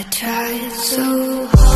I tried so hard.